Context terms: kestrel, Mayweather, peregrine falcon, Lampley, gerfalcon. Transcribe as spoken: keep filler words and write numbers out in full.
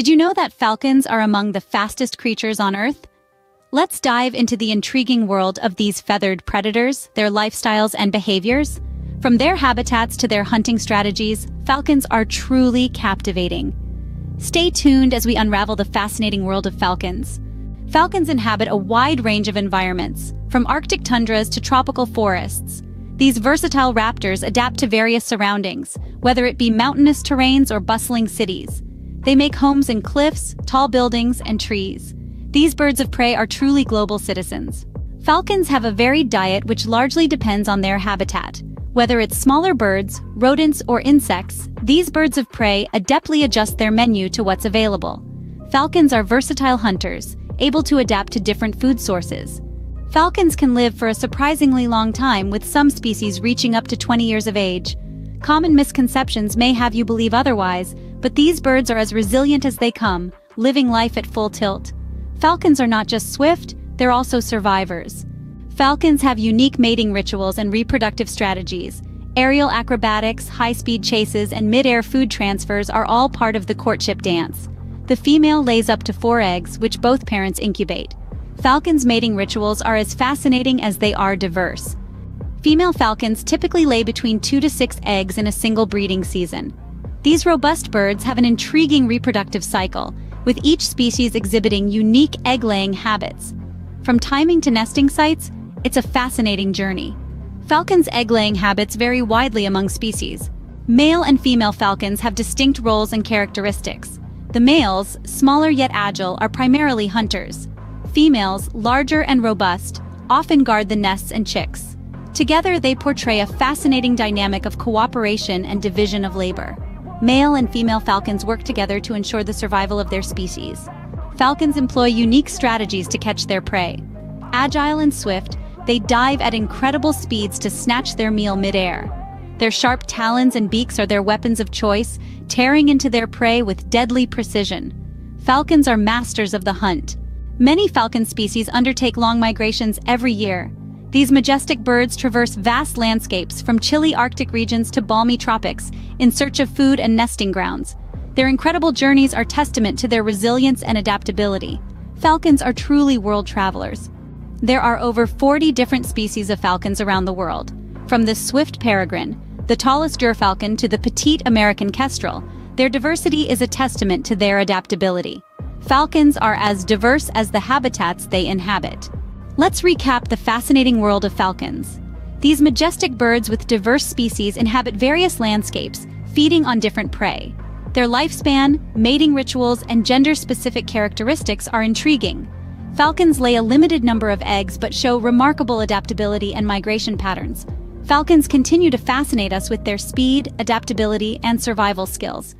Did you know that falcons are among the fastest creatures on Earth? Let's dive into the intriguing world of these feathered predators, their lifestyles and behaviors. From their habitats to their hunting strategies, falcons are truly captivating. Stay tuned as we unravel the fascinating world of falcons. Falcons inhabit a wide range of environments, from Arctic tundras to tropical forests. These versatile raptors adapt to various surroundings, whether it be mountainous terrains or bustling cities. They make homes in cliffs, tall buildings, and trees. These birds of prey are truly global citizens. Falcons have a varied diet which largely depends on their habitat. Whether it's smaller birds, rodents, or insects, these birds of prey adeptly adjust their menu to what's available. Falcons are versatile hunters, able to adapt to different food sources. Falcons can live for a surprisingly long time, with some species reaching up to twenty years of age. Common misconceptions may have you believe otherwise, but these birds are as resilient as they come, living life at full tilt. Falcons are not just swift, they're also survivors. Falcons have unique mating rituals and reproductive strategies. Aerial acrobatics, high-speed chases, and mid-air food transfers are all part of the courtship dance. The female lays up to four eggs, which both parents incubate. Falcons' mating rituals are as fascinating as they are diverse. Female falcons typically lay between two to six eggs in a single breeding season. These robust birds have an intriguing reproductive cycle, with each species exhibiting unique egg-laying habits. From timing to nesting sites, it's a fascinating journey. Falcons' egg-laying habits vary widely among species. Male and female falcons have distinct roles and characteristics. The males, smaller yet agile, are primarily hunters. Females, larger and robust, often guard the nests and chicks. Together, they portray a fascinating dynamic of cooperation and division of labor. Male and female falcons work together to ensure the survival of their species. Falcons employ unique strategies to catch their prey. Agile and swift, they dive at incredible speeds to snatch their meal mid-air. Their sharp talons and beaks are their weapons of choice, tearing into their prey with deadly precision. Falcons are masters of the hunt. Many falcon species undertake long migrations every year. These majestic birds traverse vast landscapes, from chilly Arctic regions to balmy tropics, in search of food and nesting grounds. Their incredible journeys are testament to their resilience and adaptability. Falcons are truly world travelers. There are over forty different species of falcons around the world. From the swift peregrine, the tallest gerfalcon, to the petite American kestrel, their diversity is a testament to their adaptability. Falcons are as diverse as the habitats they inhabit. Let's recap the fascinating world of falcons. These majestic birds with diverse species inhabit various landscapes, feeding on different prey. Their lifespan, mating rituals, and gender-specific characteristics are intriguing. Falcons lay a limited number of eggs but show remarkable adaptability and migration patterns. Falcons continue to fascinate us with their speed, adaptability, and survival skills.